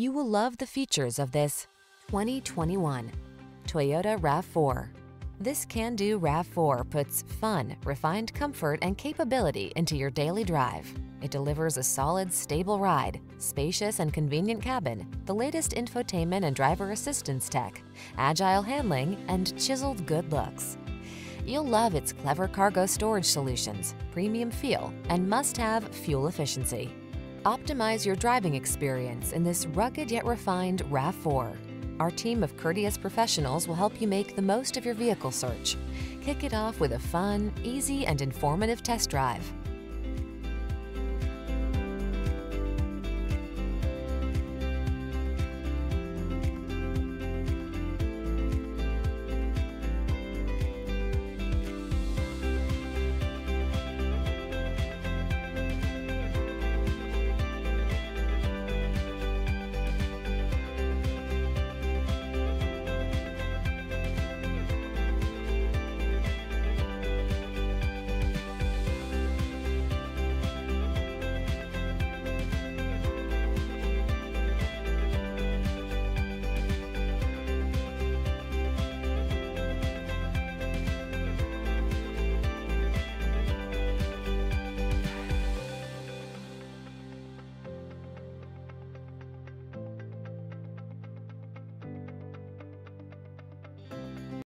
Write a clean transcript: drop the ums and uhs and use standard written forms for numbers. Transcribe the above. You will love the features of this 2021 Toyota RAV4. This can-do RAV4 puts fun, refined comfort, and capability into your daily drive. It delivers a solid, stable ride, spacious and convenient cabin, the latest infotainment and driver assistance tech, agile handling, and chiseled good looks. You'll love its clever cargo storage solutions, premium feel, and must-have fuel efficiency. Optimize your driving experience in this rugged yet refined RAV4. Our team of courteous professionals will help you make the most of your vehicle search. Kick it off with a fun, easy, and informative test drive.